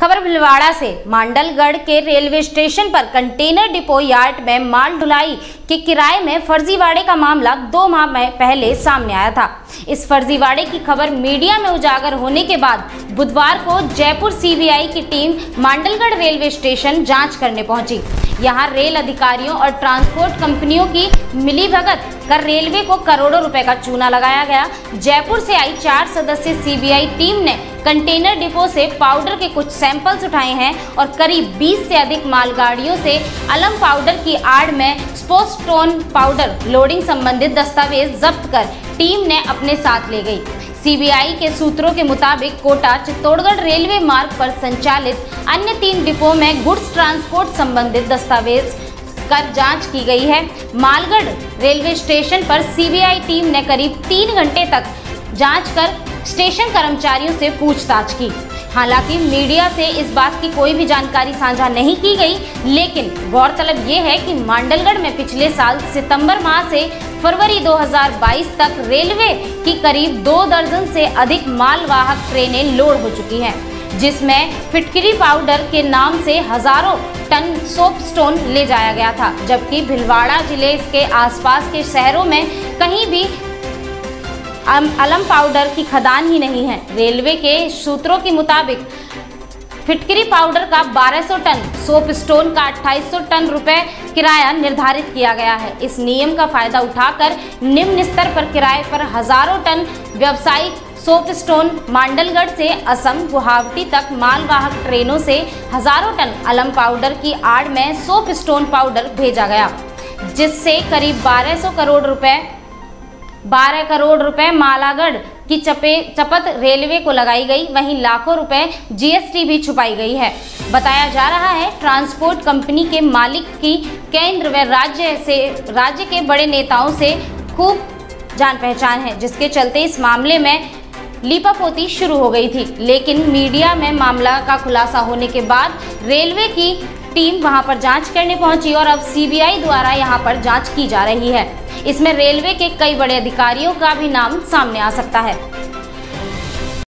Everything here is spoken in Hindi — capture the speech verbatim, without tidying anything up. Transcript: खबर भिलवाड़ा से। मांडलगढ़ के रेलवे स्टेशन पर कंटेनर डिपो यार्ड में माल ढुलाई के किराए में फर्जीवाड़े का मामला दो माह पहले सामने आया था। इस फर्जीवाड़े की खबर मीडिया में उजागर होने के बाद बुधवार को जयपुर सीबीआई की टीम मांडलगढ़ रेलवे स्टेशन जांच करने पहुंची। यहां रेल अधिकारियों और ट्रांसपोर्ट कंपनियों की मिलीभगत कर रेलवे को करोड़ों रुपए का चूना लगाया गया। जयपुर से आई चार सदस्यीय सीबीआई टीम ने कंटेनर डिपो से पाउडर के कुछ सैंपल्स उठाए हैं और करीब बीस से अधिक मालगाड़ियों से अलम पाउडर की आड़ में स्पोस्टोन पाउडर लोडिंग संबंधित दस्तावेज जब्त कर टीम ने अपने साथ ले गई। सीबीआई के सूत्रों के मुताबिक कोटा चित्तौड़गढ़ रेलवे मार्ग पर संचालित अन्य तीन डिपो में गुड्स ट्रांसपोर्ट संबंधित दस्तावेज कर जांच की गई है। मालगढ़ रेलवे स्टेशन पर सीबीआई टीम ने करीब तीन घंटे तक जांच कर स्टेशन कर्मचारियों से पूछताछ की। हालांकि मीडिया से इस बात की कोई भी जानकारी साझा नहीं की गई, लेकिन गौरतलब ये है कि मांडलगढ़ में पिछले साल सितंबर माह से फरवरी दो हज़ार बाईस तक रेलवे की करीब दो दर्जन से अधिक मालवाहक ट्रेनें लोड हो चुकी हैं, जिसमें फिटकरी पाउडर के नाम से हजारों टन सोपस्टोन ले जाया गया था, जबकि भिलवाड़ा जिले के आसपास के शहरों में कहीं भी अलम पाउडर की खदान ही नहीं है। रेलवे के सूत्रों के मुताबिक फिटकरी पाउडर का बारह सौ टन, सोप स्टोन का अट्ठाईस सौ टन रुपए किराया निर्धारित किया गया है। इस नियम का फायदा उठाकर निम्न स्तर पर किराए पर हजारों टन व्यावसायिक सोप स्टोन मांडलगढ़ से असम गुवाहाटी तक मालवाहक ट्रेनों से हजारों टन अलम पाउडर की आड़ में सोप स्टोन पाउडर भेजा गया, जिससे करीब बारह सौ करोड़ रुपए बारह करोड़ रुपए मालागढ़ की चपे चपत रेलवे को लगाई गई। वहीं लाखों रुपए जीएसटी भी छुपाई गई है। बताया जा रहा है ट्रांसपोर्ट कंपनी के मालिक की केंद्र व राज्य से राज्य के बड़े नेताओं से खूब जान पहचान है, जिसके चलते इस मामले में लीपापोती शुरू हो गई थी। लेकिन मीडिया में मामला का खुलासा होने के बाद रेलवे की टीम वहां पर जांच करने पहुंची और अब सीबीआई द्वारा यहां पर जांच की जा रही है। इसमें रेलवे के कई बड़े अधिकारियों का भी नाम सामने आ सकता है।